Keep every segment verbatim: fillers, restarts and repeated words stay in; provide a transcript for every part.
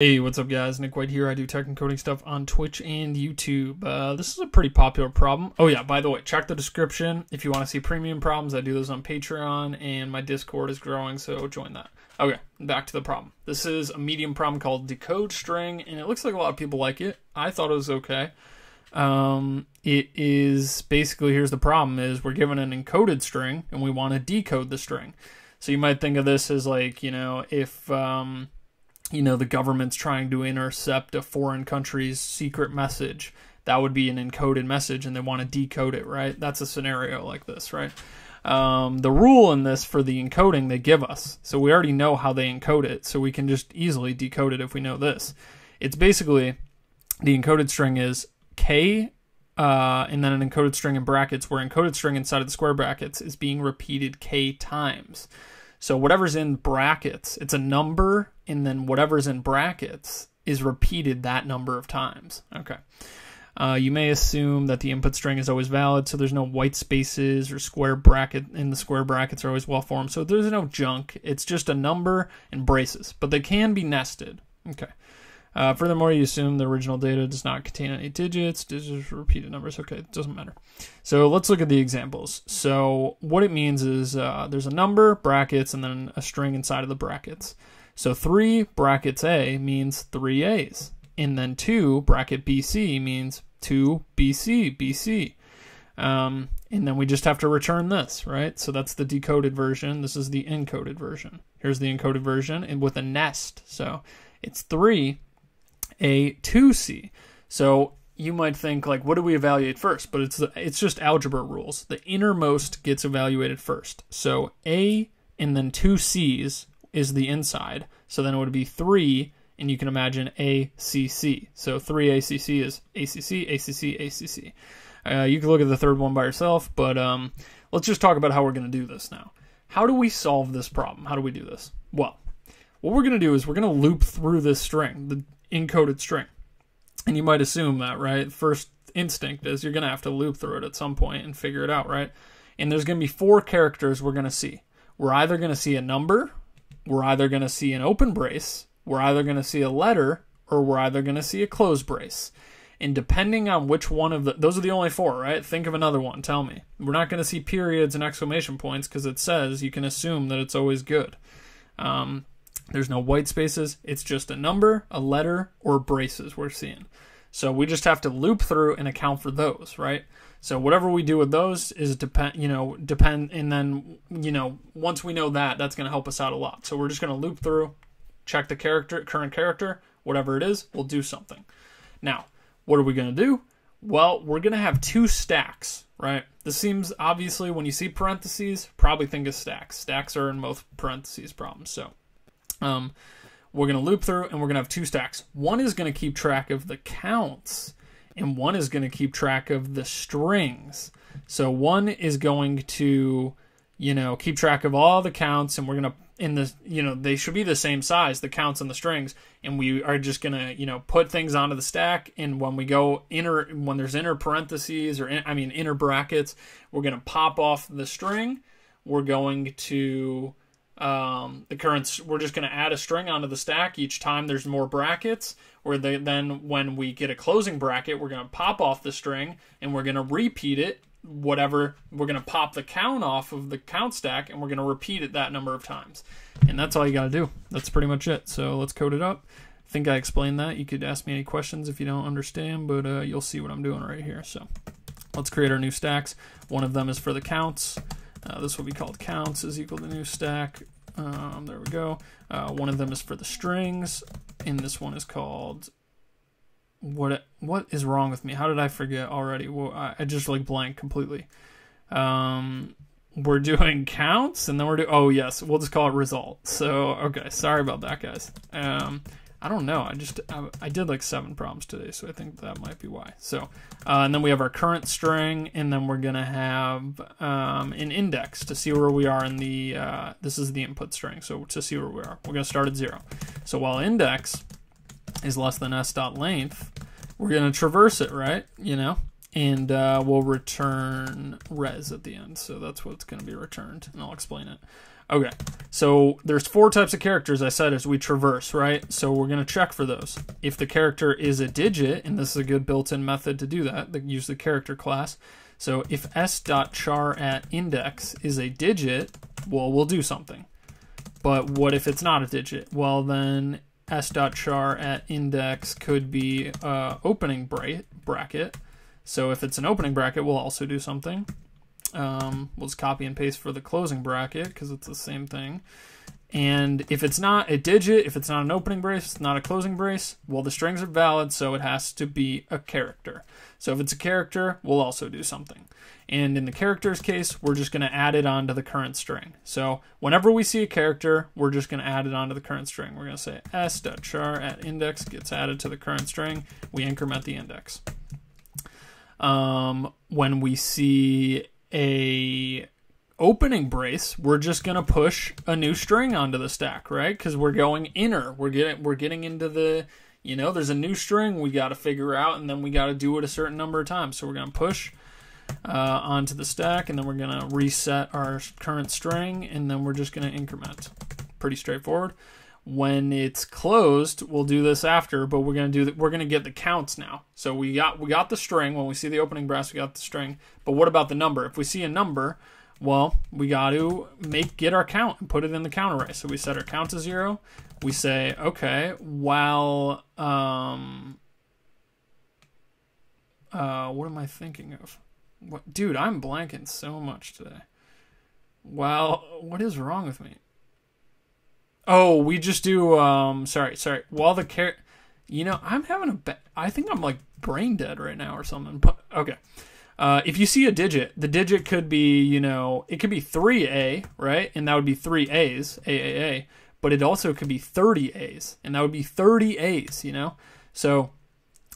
Hey, what's up guys, Nick White here. I do tech and coding stuff on Twitch and YouTube. Uh, this is a pretty popular problem. Oh yeah, by the way, check the description if you want to see premium problems. I do those on Patreon and my Discord is growing, so join that. Okay, back to the problem. This is a medium problem called decode string, and it looks like a lot of people like it. I thought it was okay. Um, it is basically, here's the problem, is we're given an encoded string and we want to decode the string. So you might think of this as like, you know, if... Um, you know, the government's trying to intercept a foreign country's secret message. That would be an encoded message and they want to decode it, right? That's a scenario like this, right? Um, the rule in this for the encoding they give us. So we already know how they encode it. So we can just easily decode it if we know this. It's basically, the encoded string is K uh, and then an encoded string in brackets, where encoded string inside of the square brackets is being repeated K times. So whatever's in brackets, it's a number, and then whatever's in brackets is repeated that number of times. Okay. Uh, you may assume that the input string is always valid, so there's no white spaces or square bracket, and the square brackets are always well formed, so there's no junk. It's just a number and braces, but they can be nested. Okay. Uh, furthermore, you assume the original data does not contain any digits, digits, repeated numbers. Okay, it doesn't matter. So let's look at the examples. So what it means is uh, there's a number, brackets, and then a string inside of the brackets. So three brackets A means three A's. And then two bracket B C means two B C, B C. Um, and then we just have to return this, right? So that's the decoded version. This is the encoded version. Here's the encoded version and with a nest. So it's three. A two C. So you might think, like, what do we evaluate first? But it's the, it's just algebra rules. The innermost gets evaluated first. So A and then two C's is the inside. So then it would be three, and you can imagine A C C. So three A C C is A C C, A C C, A C C. Uh, you can look at the third one by yourself, but um, let's just talk about how we're going to do this now. How do we solve this problem? How do we do this? Well, what we're going to do is we're going to loop through this string, the encoded string. And you might assume that, right? First instinct is you're going to have to loop through it at some point and figure it out, right? And there's going to be four characters we're going to see. We're either going to see a number, we're either going to see an open brace, we're either going to see a letter, or we're either going to see a closed brace. And depending on which one of the, those are the only four, right? Think of another one, tell me. We're not going to see periods and exclamation points because it says you can assume that it's always good. Um, There's no white spaces. It's just a number, a letter, or braces we're seeing. So we just have to loop through and account for those, right? So whatever we do with those is depend, you know, depend, and then, you know, once we know that, that's going to help us out a lot. So we're just going to loop through, check the character, current character, whatever it is, we'll do something. Now, what are we going to do? Well, we're going to have two stacks, right? This seems, obviously, when you see parentheses, probably think of stacks. Stacks are in most parentheses problems, so. Um, we're going to loop through and we're going to have two stacks. One is going to keep track of the counts and one is going to keep track of the strings. So one is going to, you know, keep track of all the counts, and we're going to, in the, you know, they should be the same size, the counts and the strings. And we are just going to, you know, put things onto the stack. And when we go inner, when there's inner parentheses or in, I mean, inner brackets, we're going to pop off the string. We're going to, um the current we're just going to add a string onto the stack each time there's more brackets, where they then when we get a closing bracket we're going to pop off the string and we're going to repeat it, whatever, we're going to pop the count off of the count stack and we're going to repeat it that number of times. And that's all you got to do. That's pretty much it. So let's code it up. I think I explained that. You could ask me any questions if you don't understand, but uh you'll see what I'm doing right here. So let's create our new stacks. One of them is for the counts. Uh, this will be called counts is equal to new stack. Um, there we go. Uh, one of them is for the strings, and this one is called what? What is wrong with me? How did I forget already? Well, I, I just like blank completely. Um, we're doing counts, and then we're doing. Oh yes, we'll just call it result. So okay, sorry about that, guys. Um, I don't know. I just I, I did like seven problems today, so I think that might be why. So, uh, and then we have our current string, and then we're gonna have um, an index to see where we are in the. Uh, this is the input string, so to see where we are, we're gonna start at zero. So while index is less than s dot length, we're gonna traverse it, right? You know, and uh, we'll return res at the end. So that's what's gonna be returned, and I'll explain it. Okay, so there's four types of characters I said as we traverse, right? So we're going to check for those. If the character is a digit, and this is a good built-in method to do that, that use the character class. So if s.char at index is a digit, well, we'll do something. But what if it's not a digit? Well, then s.char at index could be uh, opening bra bracket. So if it's an opening bracket, we'll also do something. Um, we'll just copy and paste for the closing bracket because it's the same thing. And if it's not a digit, if it's not an opening brace, it's not a closing brace, well, the strings are valid, so it has to be a character. So if it's a character, we'll also do something. And in the character's case, we're just going to add it onto the current string. So whenever we see a character, we're just going to add it onto the current string. We're going to say s.char at index gets added to the current string. We increment the index. Um, when we see a opening brace, we're just going to push a new string onto the stack, right? Because we're going inner. We're getting we're getting into the, you know, there's a new string we got to figure out, and then we got to do it a certain number of times. So we're going to push uh, onto the stack, and then we're going to reset our current string, and then we're just going to increment. Pretty straightforward. When it's closed, we'll do this after, but we're going to do the, we're going to get the counts now. So we got we got the string. When we see the opening brace, we got the string. But what about the number? If we see a number, well, we got to make get our count and put it in the count array. So we set our count to zero. We say, okay, well, um, uh, what am I thinking of? What, dude, I'm blanking so much today. Well, what is wrong with me? Oh, we just do. Um, sorry, sorry. While the car, you know, I'm having a ba- I think I'm like brain dead right now or something. But okay. Uh, if you see a digit, the digit could be, you know, it could be three A, right? And that would be three A's, A A A. But it also could be thirty A's, and that would be thirty A's, you know? So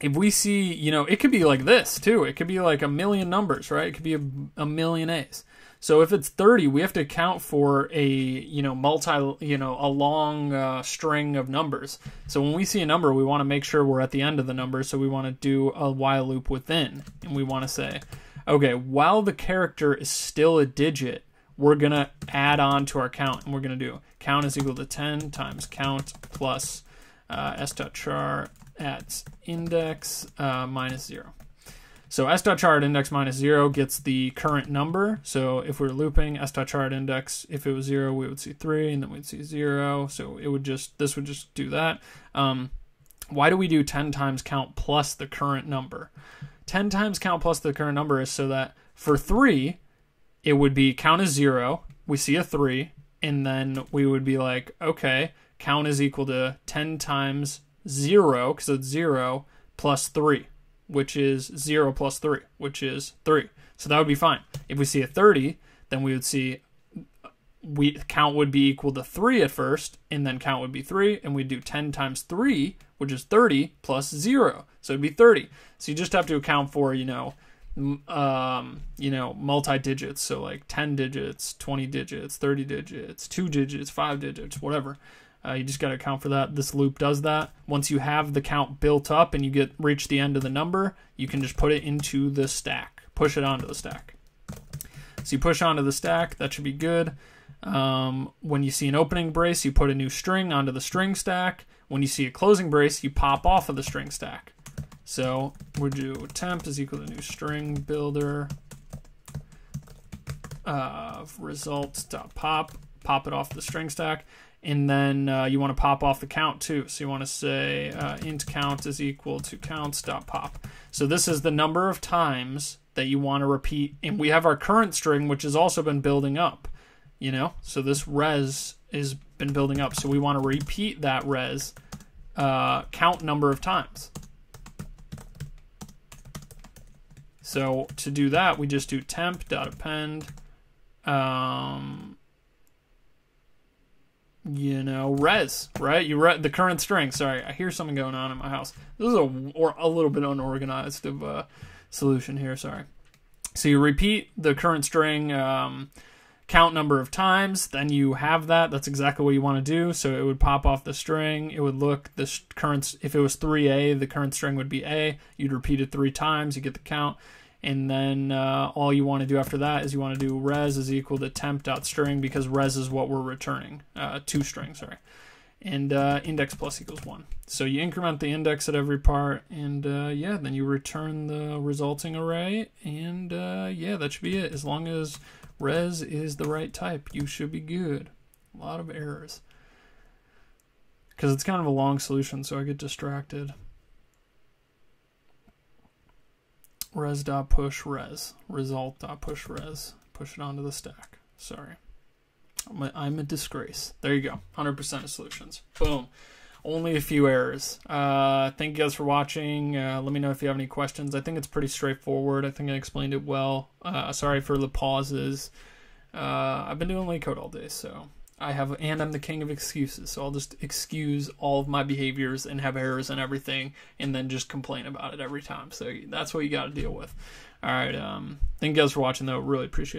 if we see, you know, it could be like this, too. It could be like a million numbers, right? It could be a, a million A's. So if it's thirty, we have to account for a, you know, multi, you know, a long uh, string of numbers. So when we see a number, we want to make sure we're at the end of the number. So we want to do a while loop within, and we want to say, okay, while the character is still a digit, we're going to add on to our count, and we're going to do count is equal to ten times count plus uh, s.char at index uh, minus zero. So s.char at index minus zero gets the current number. So if we're looping s.char at index, if it was zero, we would see three, and then we'd see zero. So it would just, this would just do that. Um, why do we do ten times count plus the current number? ten times count plus the current number is so that for three, it would be count is zero, we see a three, and then we would be like, okay, count is equal to ten times zero, because it's zero, plus three, which is zero plus three, which is three. So that would be fine. If we see a thirty, then we would see we count would be equal to three at first, and then count would be three, and we'd do ten times three, which is thirty, plus zero. So it'd be thirty. So you just have to account for, you know, um, you know, multi-digits. So like ten digits, twenty digits, thirty digits, two digits, five digits, whatever. Uh, you just got to account for that. This loop does that. Once you have the count built up and you get reach the end of the number, you can just put it into the stack, push it onto the stack. So you push onto the stack. That should be good. Um, when you see an opening brace, you put a new string onto the string stack. When you see a closing brace, you pop off of the string stack. So we do temp is equal to new string builder of results.pop, pop it off the string stack. And then uh, you want to pop off the count too. So you want to say uh, int count is equal to counts.pop. So this is the number of times that you want to repeat. And we have our current string, which has also been building up, you know? So this res has been building up. So we want to repeat that res uh, count number of times. So to do that, we just do temp.append. Um, you know, res, right? You read the current string. Sorry, I hear something going on in my house. This is a, or a little bit unorganized of a solution here, sorry. So you repeat the current string um, count number of times, then you have that. That's exactly what you want to do. So it would pop off the string. It would look, the current, if it was three A, the current string would be A. You'd repeat it three times. You get the count. And then uh, all you want to do after that is you want to do res is equal to temp.string, because res is what we're returning, uh, to string, sorry. And uh, index plus equals one. So you increment the index at every part, and uh, yeah, then you return the resulting array, and uh, yeah, that should be it. As long as res is the right type, you should be good. A lot of errors. Because it's kind of a long solution, so I get distracted. Res.push res, result.push res, push it onto the stack. Sorry. I'm a, I'm a disgrace. There you go. one hundred percent of solutions. Boom. Only a few errors. Uh, thank you guys for watching. Uh, let me know if you have any questions. I think it's pretty straightforward. I think I explained it well. Uh, sorry for the pauses. Uh, I've been doing LeetCode all day, so I have, and I'm the king of excuses, so I'll just excuse all of my behaviors and have errors and everything, and then just complain about it every time. So that's what you got to deal with. All right. Um, thank you guys for watching, though. Really appreciate it.